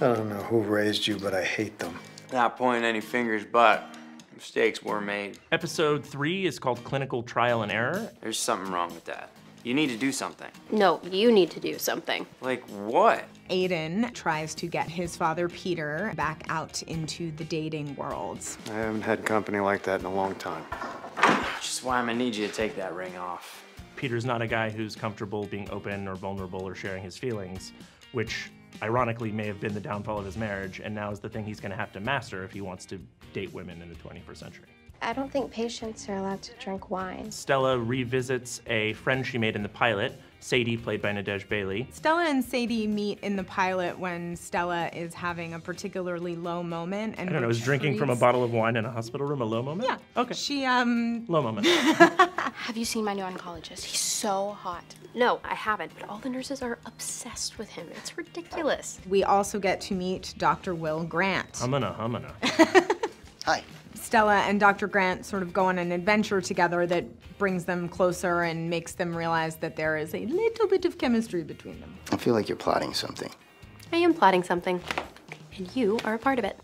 I don't know who raised you, but I hate them. Not pointing any fingers, but mistakes were made. Episode 3 is called Clinical Trial and Error. There's something wrong with that. You need to do something. No, you need to do something. Like what? Aiden tries to get his father, Peter, back out into the dating world. I haven't had company like that in a long time. Which is why I'm gonna need you to take that ring off. Peter's not a guy who's comfortable being open or vulnerable or sharing his feelings, which ironically may have been the downfall of his marriage, and now is the thing he's gonna have to master if he wants to date women in the 21st century. I don't think patients are allowed to drink wine. Stella revisits a friend she made in the pilot, Sadie, played by Nadej Bailey. Stella and Sadie meet in the pilot when Stella is having a particularly low moment. And I don't know, is drinking from a bottle of wine in a hospital room a low moment? Yeah. Okay. She, Low moment. Have you seen my new oncologist? He's so hot. No, I haven't, but all the nurses are obsessed with him. It's ridiculous. We also get to meet Dr. Will Grant. Hi. Stella and Dr. Grant sort of go on an adventure together that brings them closer and makes them realize that there is a little bit of chemistry between them. I feel like you're plotting something. I am plotting something, and you are a part of it.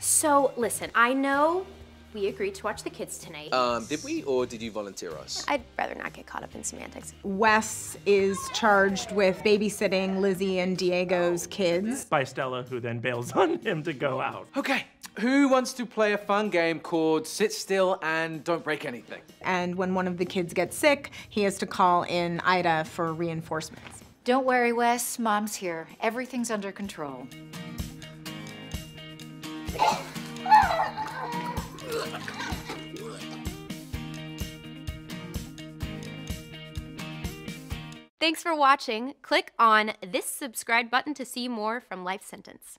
So, listen, I know we agreed to watch the kids tonight. Did we, or did you volunteer us? I'd rather not get caught up in semantics. Wes is charged with babysitting Lizzie and Diego's kids. By Stella, who then bails on him to go out. Okay, who wants to play a fun game called Sit Still and Don't Break Anything? And when one of the kids gets sick, he has to call in Ida for reinforcements. Don't worry, Wes, Mom's here. Everything's under control. Thanks for watching. Click on this subscribe button to see more from Life Sentence.